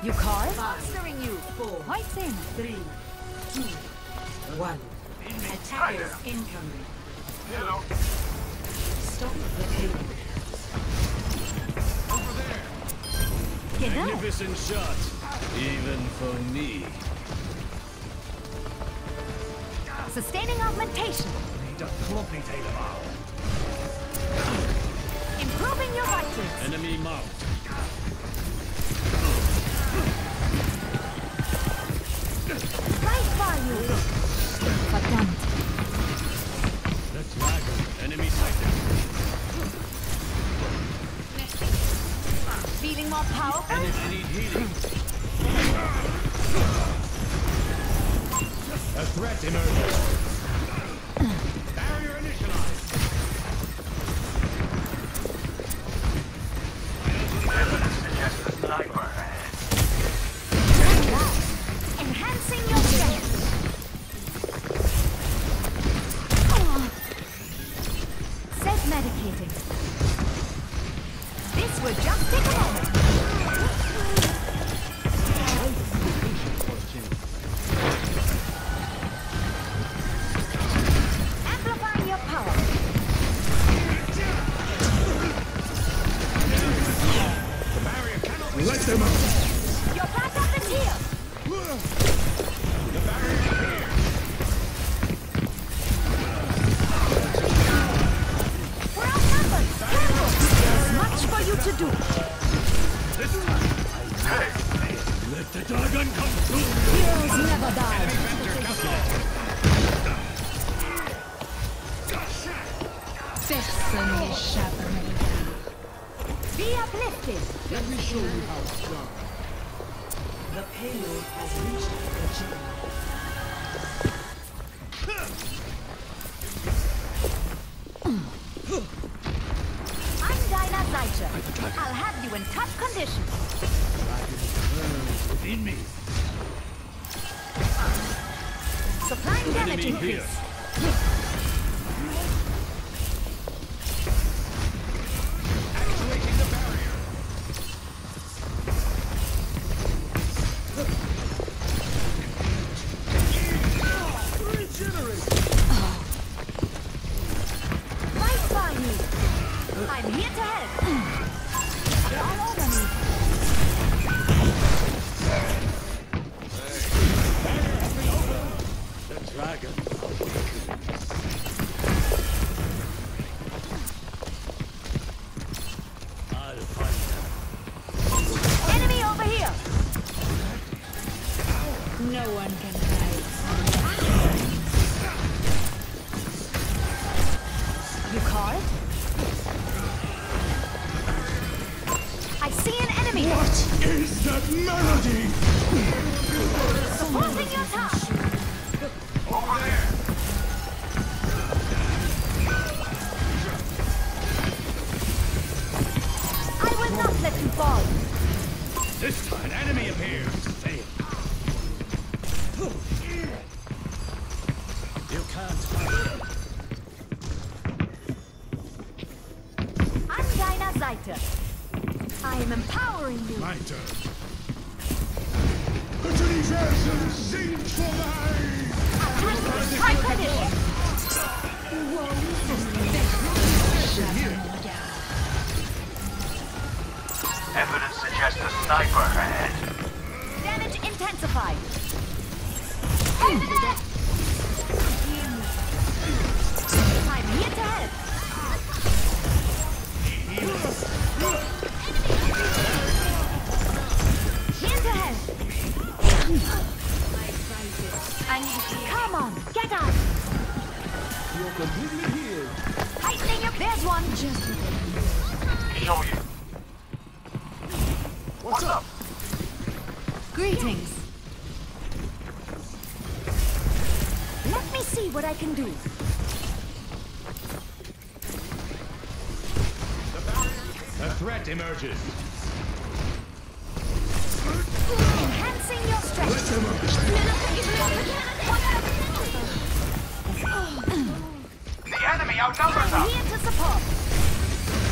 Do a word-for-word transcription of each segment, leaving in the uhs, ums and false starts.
You call? Answering you. Four. White in. Three. Two. One. Attackers incoming. Hello. Stop the killing. Over there. Get up. Magnificent shot. Even for me. Sustaining augmentation. Need a complicated hour. Improving your vitals. Enemy mount. Right by you. Verdammt. Let's lag him. Enemy sighted. Feeling more powerful? Enemy need healing. A threat emerges. Barrier initialized.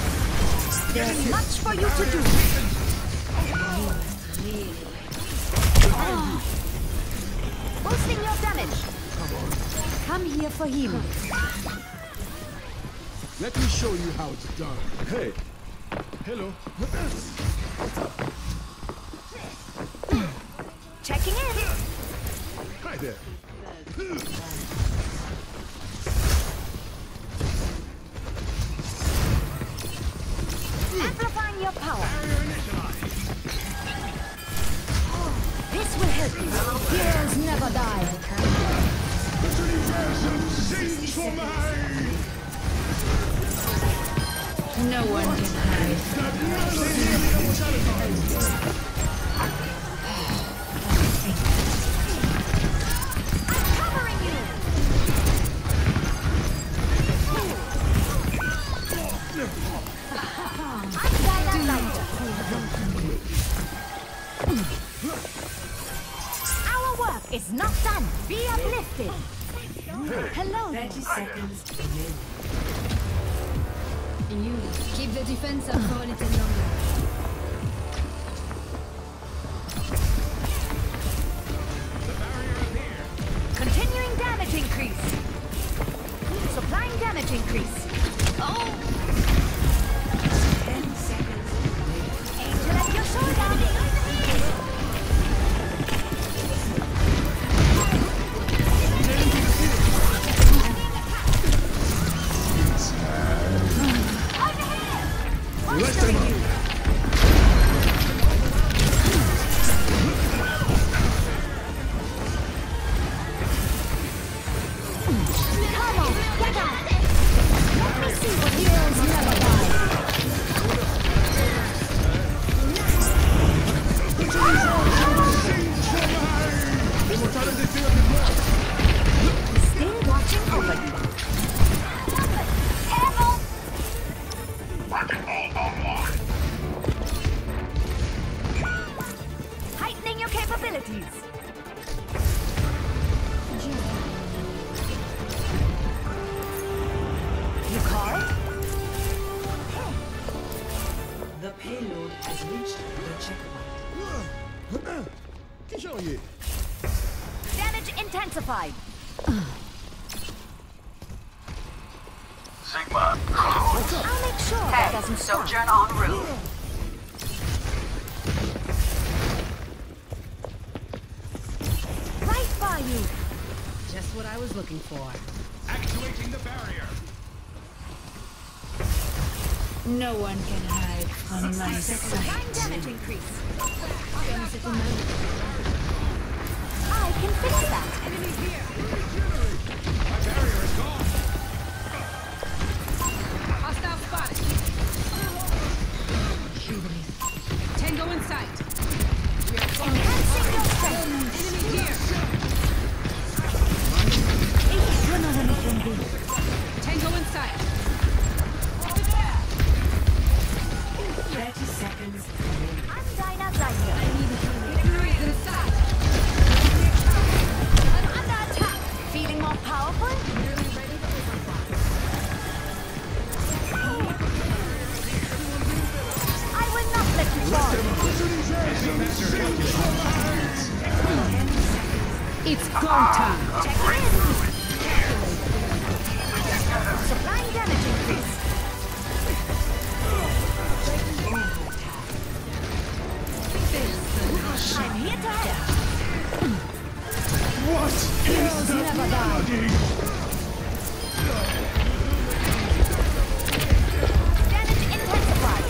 There's much for you to do. Boosting your damage. Come on. Come here for healing. Let me show you how it's done. Hey. Hello. Checking in. Hi there. Amplifying your power. This will help you. Heroes never die. The universe sings for mine. No one can hide. It's not done. Be uplifted. Oh, hello. thirty seconds. You keep the defense up for a little longer. The barrier is here. Continuing damage increase. Supplying damage increase. Oh. ten seconds. Angel at your shoulder. Damage intensified. Sigma. I'll make sure that doesn't sojourn on route. Right by you. Just what I was looking for. Activating the barrier. No one can hide on my side. Damage increase. Oh, I can fix that. Enemy here. My barrier is gone. Hostile spotted. Jubilee. Tango in sight. We are enhancing your strength. Enemy here. You're not anything big. Tango in sight. thirty seconds. I'm Dinah Zanya. I need a healing. Enemy inside. More powerful? Nearly ready for overclock. I will not let you fall. It's go time. Check in. Supplying damage increase. I'm here to help. What is that melody? Damage intensified.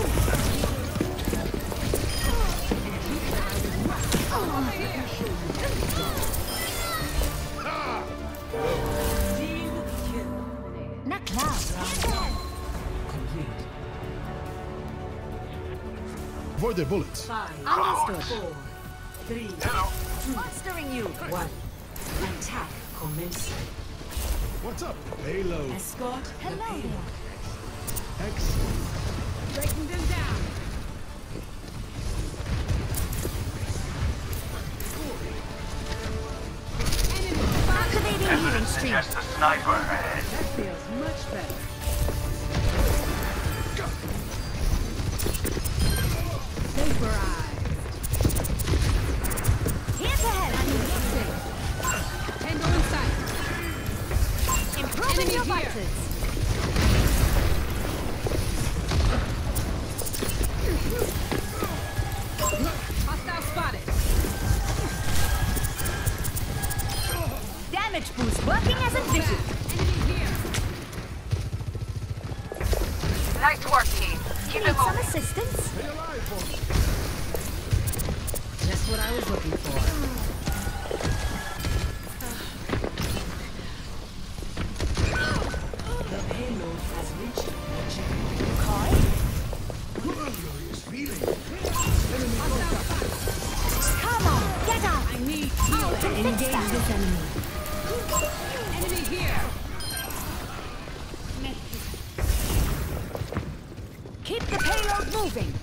Na klar. Complete. Avoid the bullets. Understood. Four, three, two. Monstering you. One. Attack commencing. What's up? Payload. Escort. Hello. Payload. Excellent. Breaking them down. Enemy. Activating healing stream. Just a sniper ahead. That feels much better. Go. Vaporized. Here's ahead. I'm looking. Working as envisioned. Nice work, team. Keep it going. Some assistance? Just what I was looking for.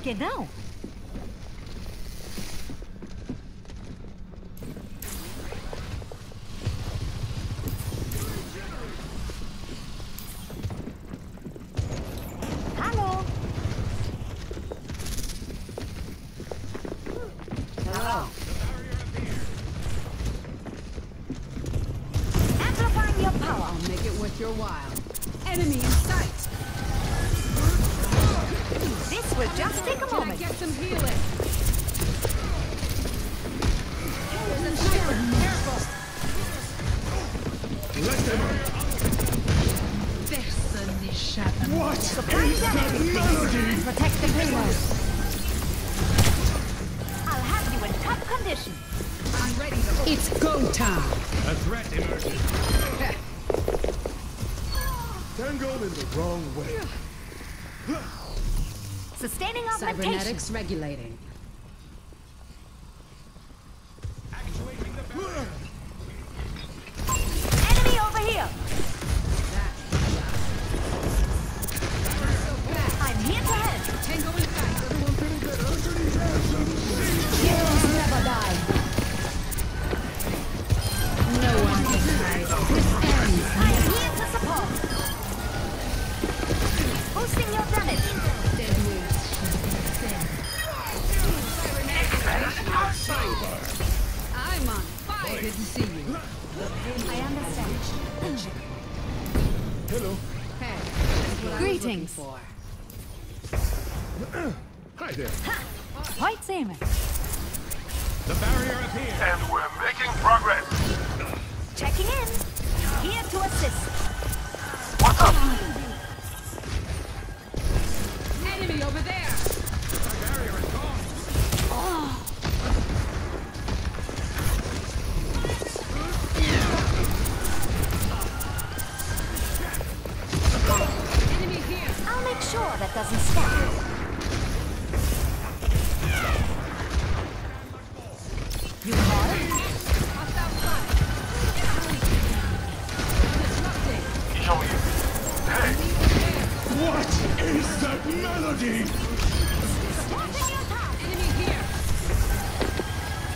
Genau. Hallo. Hello. Amplifying your power. I'll make it worth your while. Enemy in sight. This would just take a moment. Get some healing. There's a sniper. Careful. Let them out. What? Surprise damage. Protect the payload. I'll have you in top condition. I'm ready to go. It's go time. A threat emerges. Tango in the wrong way. Sustaining augmentation. Cybernetics regulating. Activating the barrier. Enemy over here. I'm here to help. Tango in sight. Everyone pretty good. Heroes never die. No one can hide. This ends. I'm here to support. Boosting your damage. I'm on fire. Good to see you. I understand. Hello. Hey. Greetings. Hi there. White salmon. The barrier appears. And we're making progress. Checking in. Here to assist. What's up? Enemy over there. The barrier is gone. Oh. Sure, that doesn't stop. You caught it? Show you. Hey! What is that melody? Starting your time! Enemy here!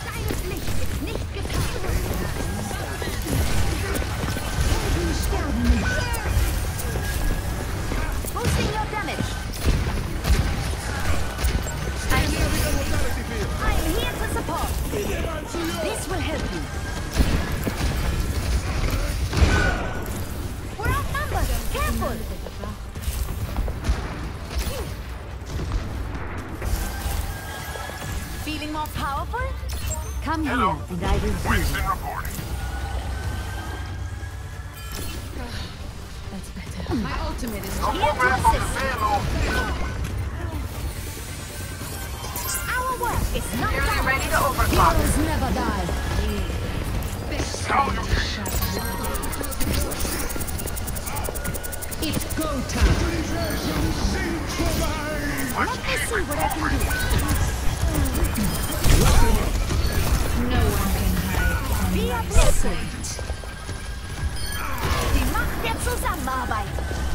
Deines Licht ist nicht getroffen! Boosting your damage. I'm here. I'm here to support. This will help you. We're outnumbered. Careful. Feeling more powerful? Come Hello. here and I will see you. Winston reporting. My ultimate is here to assist. Our work is not done. Ready to overclock. Heroes never die. It's go time. Let me see what I can do. No one can hide. Be uplifted. Macht ihr zusammenarbeiten.